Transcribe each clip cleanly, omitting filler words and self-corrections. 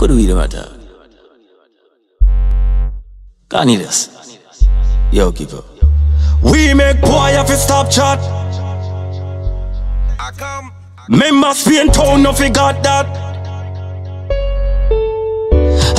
Kurvirvata. Kanidas. Yo, keep up. We make boy if you stop chat. I come. Members be in town if you got that.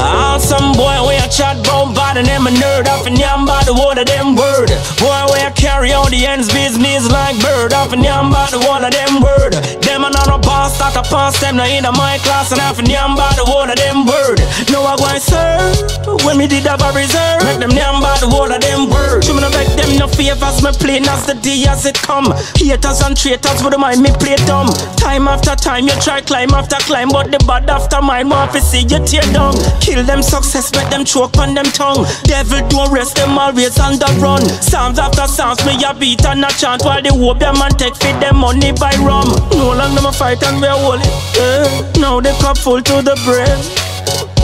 I ask some boy where I chat brown body, them a nerd off and yamba the one of them word. Boy where I carry on the ends business like bird off and yamba the one of them word. Them another boss that I pass them now in my class and off and yamba the one of them word. Now I go and serve when me did have a reserve. Make them yamba the one of them word. Should me no make them no favors, me play as the day as it come. Haters and traitors would mind me play dumb. Time after time you try climb after climb, but the bad after mine want to see you tear down. Kill them success, make them choke on them tongue. Devil don't rest, them always on the run. Psalms after psalms, me a beat and a chant while they whoop them and take feed them money by rum. No long them a fight and we a hold it, eh. Now the cup full to the brim.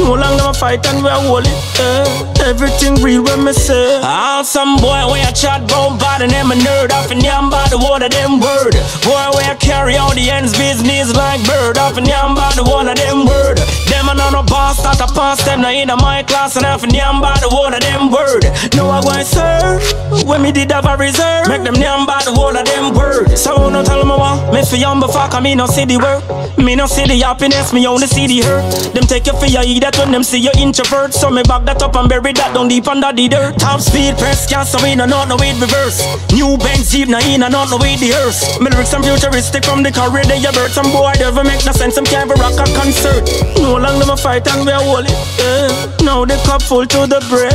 No long them a fight and we a hold it, eh. Everything real when me say. All some boy when you chat bout body, them a nerd off and yamba the one of them word. Boy when you carry on the ends business like bird off and yamba the one of them word. Them and no boss that I pass them now in my class and half and yamba the one of them word. Now I go and serve when me did have a reserve. Make them yamba the one of them word. So no tell me what me for yamba fuck, I me no see the work. Me no see the happiness, me only see the hurt. Them take you for your eat that when them see you introvert. So me back that up and bury that down deep under the dirt. Top speed press gas so we no know no way reverse. New Benz Jeep now in and out the way the earth. Me lyrics and futuristic from the career they you birth. Some boy never make no sense, some can't rock a concert. No long them a fight and we a hold it, eh. Now the cup full to the brim.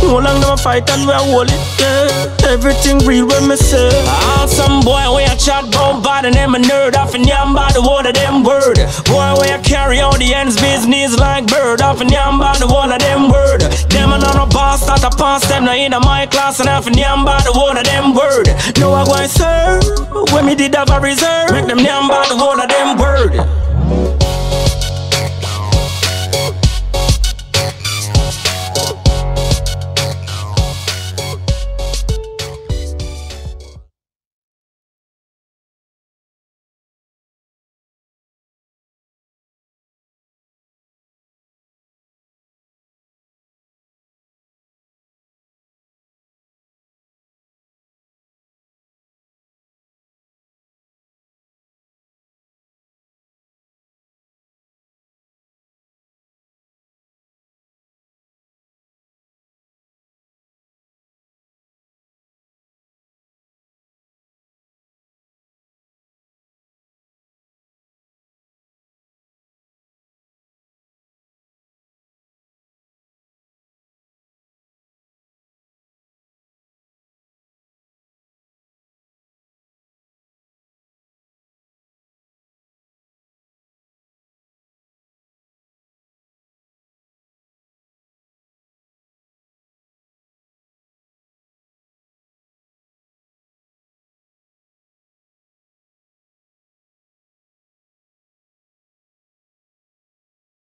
No long them a fight and we a hold it, eh. Everything real when me say. I ask some boy where I chat bout body, them a nerd off and yamba the one of them word. Boy where I carry on the ends business like bird off and yamba the one of them word. Them another boss that I pass them now in my class and off and yamba the one of them word. Now I go and serve when me did have a reserve. Make them yamba the one of them.